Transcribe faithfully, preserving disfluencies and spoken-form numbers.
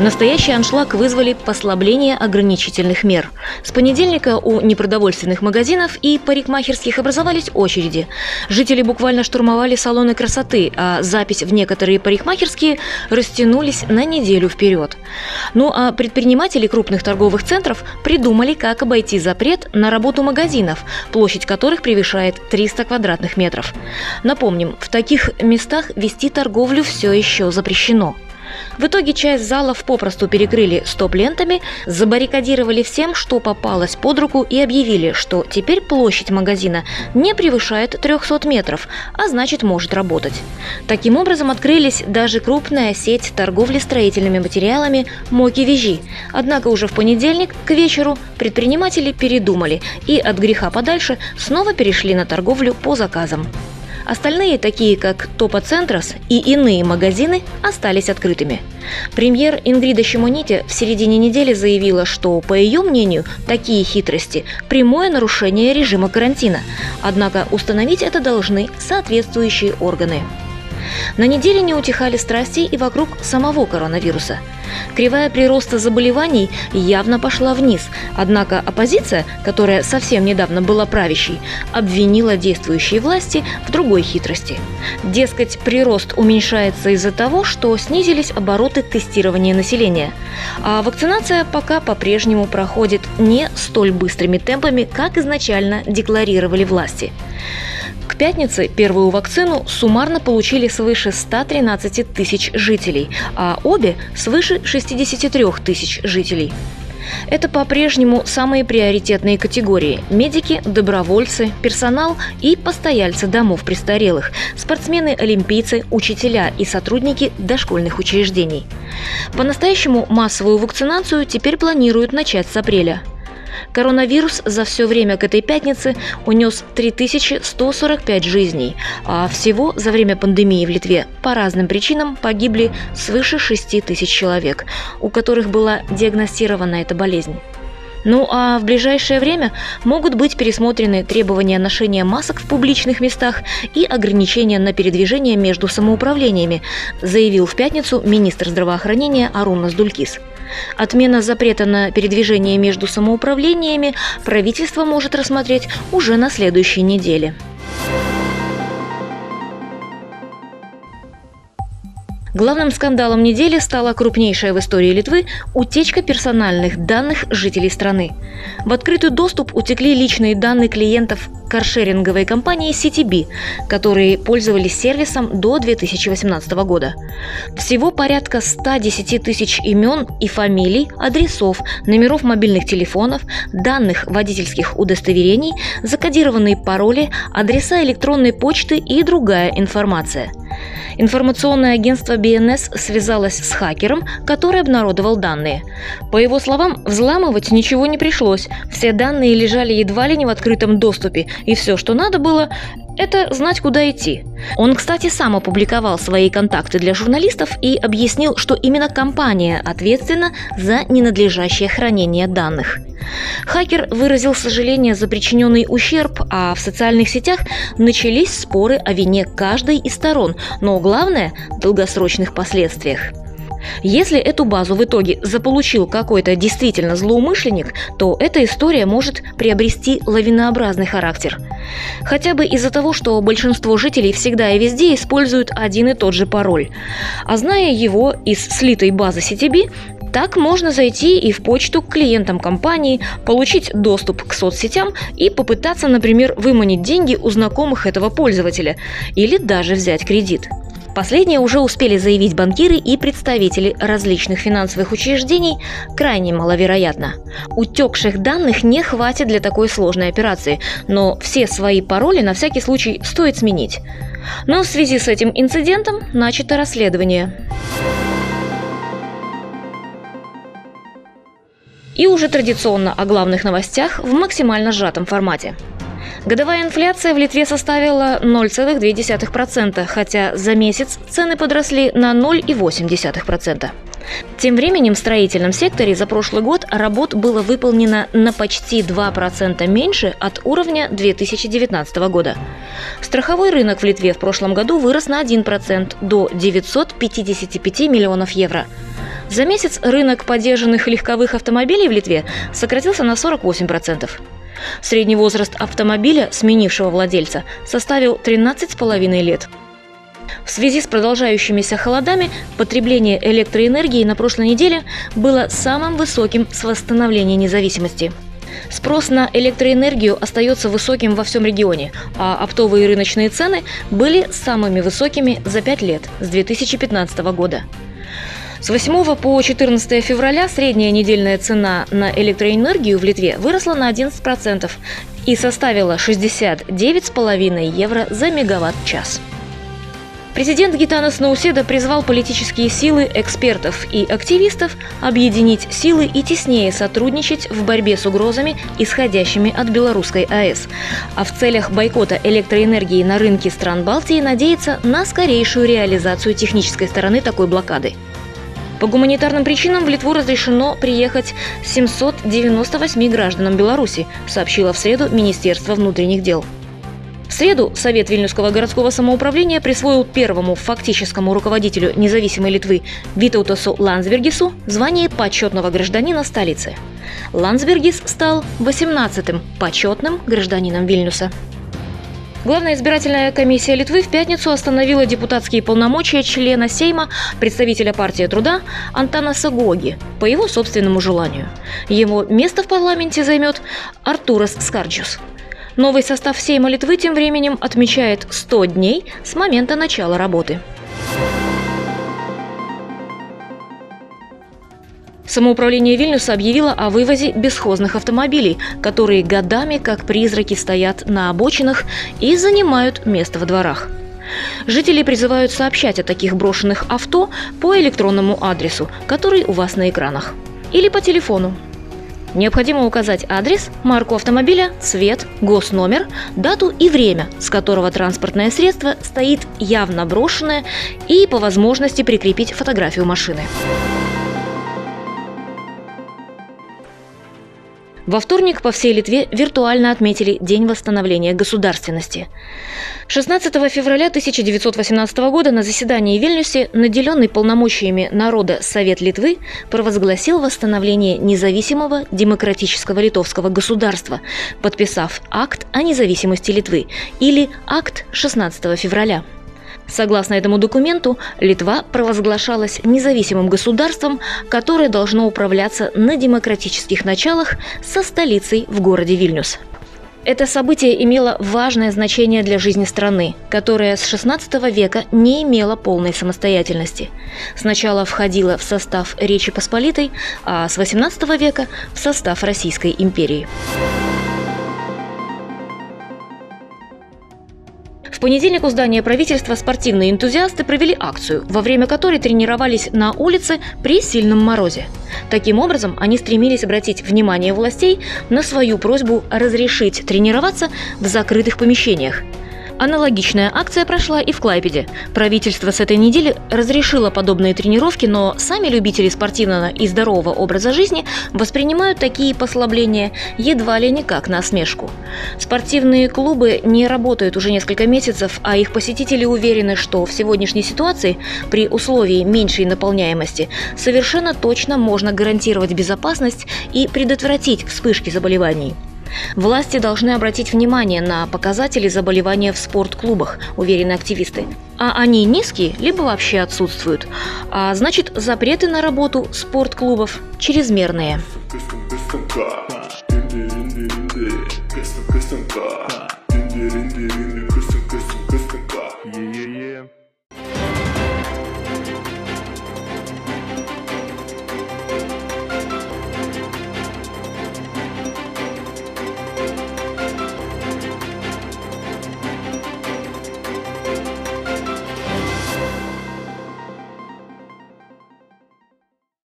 Настоящий аншлаг вызвали послабление ограничительных мер. С понедельника у непродовольственных магазинов и парикмахерских образовались очереди. Жители буквально штурмовали салоны красоты, а запись в некоторые парикмахерские растянулись на неделю вперед. Ну а предприниматели крупных торговых центров придумали, как обойти запрет на работу магазинов, площадь которых превышает триста квадратных метров. Напомним, в таких местах вести торговлю все еще запрещено. В итоге часть залов попросту перекрыли стоп-лентами, забаррикадировали всем, что попалось под руку, и объявили, что теперь площадь магазина не превышает трёхсот метров, а значит, может работать. Таким образом, открылись даже крупная сеть торговли строительными материалами Moki Veži. Однако уже в понедельник к вечеру предприниматели передумали и от греха подальше снова перешли на торговлю по заказам. Остальные, такие как Topo Centras и иные магазины, остались открытыми. Премьер Ингрида Шимоните в середине недели заявила, что, по ее мнению, такие хитрости – прямое нарушение режима карантина. Однако установить это должны соответствующие органы. На неделе не утихали страсти и вокруг самого коронавируса. Кривая прироста заболеваний явно пошла вниз, однако оппозиция, которая совсем недавно была правящей, обвинила действующие власти в другой хитрости. Дескать, прирост уменьшается из-за того, что снизились обороты тестирования населения, а вакцинация пока по-прежнему проходит не столь быстрыми темпами, как изначально декларировали власти. К пятнице первую вакцину суммарно получили свыше ста тринадцати тысяч жителей, а обе – свыше шестидесяти трёх тысяч жителей. Это по-прежнему самые приоритетные категории – медики, добровольцы, персонал и постояльцы домов престарелых, спортсмены-олимпийцы, учителя и сотрудники дошкольных учреждений. По-настоящему массовую вакцинацию теперь планируют начать с апреля. Коронавирус за все время к этой пятнице унес три тысячи сто сорок пять жизней, а всего за время пандемии в Литве по разным причинам погибли свыше шести тысяч человек, у которых была диагностирована эта болезнь. Ну а в ближайшее время могут быть пересмотрены требования ношения масок в публичных местах и ограничения на передвижение между самоуправлениями, заявил в пятницу министр здравоохранения Арунас Дулькис. Отмена запрета на передвижение между самоуправлениями правительство может рассмотреть уже на следующей неделе. Главным скандалом недели стала крупнейшая в истории Литвы утечка персональных данных жителей страны. В открытый доступ утекли личные данные клиентов каршеринговой компании CityBee, которые пользовались сервисом до две тысячи восемнадцатого года. Всего порядка ста десяти тысяч имен и фамилий, адресов, номеров мобильных телефонов, данных водительских удостоверений, закодированные пароли, адреса электронной почты и другая информация. Информационное агентство би эн эс связалось с хакером, который обнародовал данные. По его словам, взламывать ничего не пришлось. Все данные лежали едва ли не в открытом доступе, и все, что надо было, это знать, куда идти. Он, кстати, сам опубликовал свои контакты для журналистов и объяснил, что именно компания ответственна за ненадлежащее хранение данных. Хакер выразил сожаление за причиненный ущерб, а в социальных сетях начались споры о вине каждой из сторон, но главное – долгосрочных последствиях. Если эту базу в итоге заполучил какой-то действительно злоумышленник, то эта история может приобрести лавинообразный характер. Хотя бы из-за того, что большинство жителей всегда и везде используют один и тот же пароль. А зная его из слитой базы CityBee, так можно зайти и в почту к клиентам компании, получить доступ к соцсетям и попытаться, например, выманить деньги у знакомых этого пользователя или даже взять кредит. Последнее уже успели заявить банкиры и представители различных финансовых учреждений крайне маловероятно. Утекших данных не хватит для такой сложной операции, но все свои пароли на всякий случай стоит сменить. Но в связи с этим инцидентом начато расследование. И уже традиционно о главных новостях в максимально сжатом формате. Годовая инфляция в Литве составила ноль целых две десятых процента, хотя за месяц цены подросли на ноль целых восемь десятых процента. Тем временем в строительном секторе за прошлый год работ было выполнено на почти два процента меньше от уровня две тысячи девятнадцатого года. Страховой рынок в Литве в прошлом году вырос на один процент до девятисот пятидесяти пяти миллионов евро. За месяц рынок подержанных легковых автомобилей в Литве сократился на сорок восемь процентов. Средний возраст автомобиля, сменившего владельца, составил тринадцать с половиной лет. В связи с продолжающимися холодами потребление электроэнергии на прошлой неделе было самым высоким с восстановления независимости. Спрос на электроэнергию остается высоким во всем регионе, а оптовые рыночные цены были самыми высокими за пять лет, с две тысячи пятнадцатого года. С восьмого по четырнадцатое февраля средняя недельная цена на электроэнергию в Литве выросла на одиннадцать процентов и составила шестьдесят девять с половиной евро за мегаватт-час. Президент Гитанас Науседа призвал политические силы, экспертов и активистов объединить силы и теснее сотрудничать в борьбе с угрозами, исходящими от Белорусской АЭС. А в целях бойкота электроэнергии на рынке стран Балтии надеется на скорейшую реализацию технической стороны такой блокады. По гуманитарным причинам в Литву разрешено приехать семьсот девяносто восьми гражданам Беларуси, сообщило в среду Министерство внутренних дел. В среду Совет Вильнюсского городского самоуправления присвоил первому фактическому руководителю независимой Литвы Витаутасу Ландсбергису звание почетного гражданина столицы. Ландсбергис стал восемнадцатым почетным гражданином Вильнюса. Главная избирательная комиссия Литвы в пятницу остановила депутатские полномочия члена Сейма, представителя партии труда Антана Сагоги по его собственному желанию. Его место в парламенте займет Артурас Скарджюс. Новый состав Сейма Литвы тем временем отмечает сто дней с момента начала работы. Самоуправление Вильнюса объявило о вывозе бесхозных автомобилей, которые годами как призраки стоят на обочинах и занимают место во дворах. Жители призывают сообщать о таких брошенных авто по электронному адресу, который у вас на экранах, или по телефону. Необходимо указать адрес, марку автомобиля, цвет, госномер, дату и время, с которого транспортное средство стоит явно брошенное, и по возможности прикрепить фотографию машины. Во вторник по всей Литве виртуально отметили День восстановления государственности. шестнадцатого февраля тысяча девятьсот восемнадцатого года на заседании в Вильнюсе, наделенный полномочиями народа Совет Литвы, провозгласил восстановление независимого демократического литовского государства, подписав акт о независимости Литвы, или акт шестнадцатого февраля. Согласно этому документу, Литва провозглашалась независимым государством, которое должно управляться на демократических началах со столицей в городе Вильнюс. Это событие имело важное значение для жизни страны, которая с шестнадцатого века не имела полной самостоятельности. Сначала входила в состав Речи Посполитой, а с восемнадцатого века в состав Российской империи. В понедельник у здания правительства спортивные энтузиасты провели акцию, во время которой тренировались на улице при сильном морозе. Таким образом, они стремились обратить внимание властей на свою просьбу разрешить тренироваться в закрытых помещениях. Аналогичная акция прошла и в Клайпеде. Правительство с этой недели разрешило подобные тренировки, но сами любители спортивного и здорового образа жизни воспринимают такие послабления едва ли не как насмешку. Спортивные клубы не работают уже несколько месяцев, а их посетители уверены, что в сегодняшней ситуации, при условии меньшей наполняемости, совершенно точно можно гарантировать безопасность и предотвратить вспышки заболеваний. Власти должны обратить внимание на показатели заболевания в спортклубах, уверены активисты. А они низкие, либо вообще отсутствуют. А значит, запреты на работу спортклубов чрезмерные.